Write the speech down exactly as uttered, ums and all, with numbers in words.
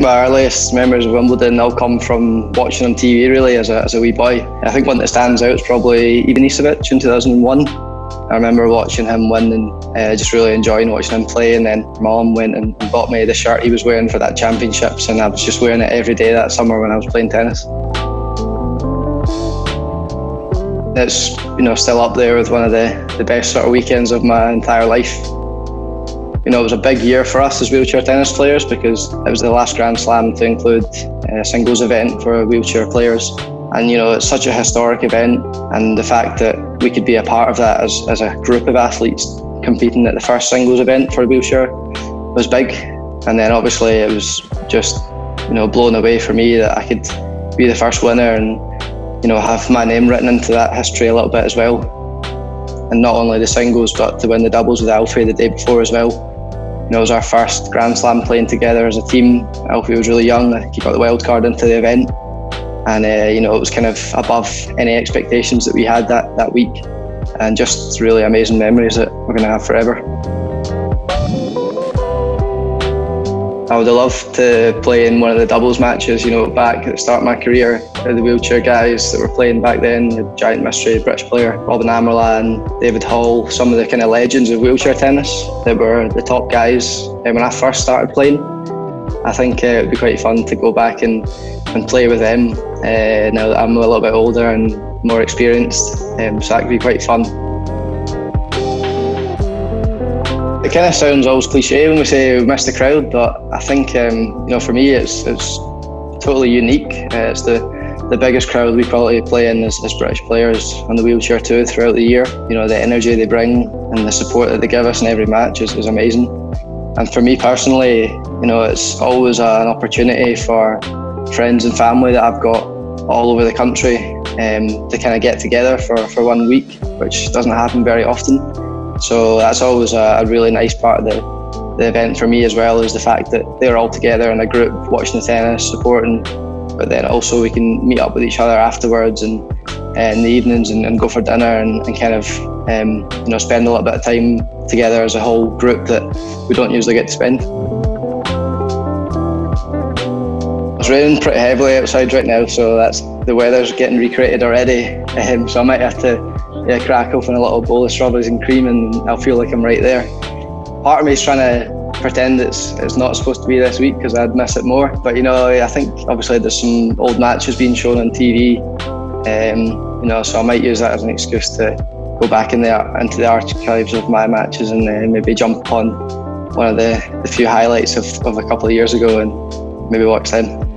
My earliest memories of Wimbledon all come from watching on T V really as a, as a wee boy. I think one that stands out is probably Ivanisevic in two thousand one. I remember watching him win and uh, just really enjoying watching him play, and then my mum went and bought me the shirt he was wearing for that championships, and I was just wearing it every day that summer when I was playing tennis. It's, you know, still up there with one of the, the best sort of weekends of my entire life. You know, it was a big year for us as wheelchair tennis players because it was the last Grand Slam to include a singles event for wheelchair players. And, you know, it's such a historic event, and the fact that we could be a part of that as, as a group of athletes competing at the first singles event for wheelchair was big. And then obviously it was just, you know, blown away for me that I could be the first winner and, you know, have my name written into that history a little bit as well. And not only the singles, but to win the doubles with Alfie the day before as well. You know, it was our first Grand Slam playing together as a team. Alfie was really young. He got the wild card into the event. And, uh, you know, it was kind of above any expectations that we had that, that week. And just really amazing memories that we're going to have forever. I would have loved to play in one of the doubles matches, you know, back at the start of my career. The wheelchair guys that were playing back then, the giant mystery British player, Robin Amarlan, David Hall, some of the kind of legends of wheelchair tennis that were the top guys when I first started playing. I think uh, it would be quite fun to go back and, and play with them uh, now that I'm a little bit older and more experienced, um, so that could be quite fun. It kind of sounds always cliche when we say we miss the crowd, but I think um, you know, for me it's it's totally unique. Uh, it's the the biggest crowd we probably play in as, as British players on the wheelchair tour throughout the year. You know, the energy they bring and the support that they give us in every match is, is amazing. And for me personally, you know, it's always an opportunity for friends and family that I've got all over the country um, to kind of get together for, for one week, which doesn't happen very often. So that's always a really nice part of the, the event for me as well, is the fact that they're all together in a group watching the tennis, supporting, but then also we can meet up with each other afterwards and uh, in the evenings and, and go for dinner and, and kind of um, you know, spend a little bit of time together as a whole group that we don't usually get to spend. It's raining pretty heavily outside right now, so that's the weather's getting recreated already, um, so I might have to Yeah, crack open a little bowl of strawberries and cream and I'll feel like I'm right there. Part of me is trying to pretend it's it's not supposed to be this week because I'd miss it more. But you know, I think obviously there's some old matches being shown on T V, um, you know, so I might use that as an excuse to go back in there into the archives of my matches and uh, maybe jump on one of the, the few highlights of, of a couple of years ago and maybe watch them.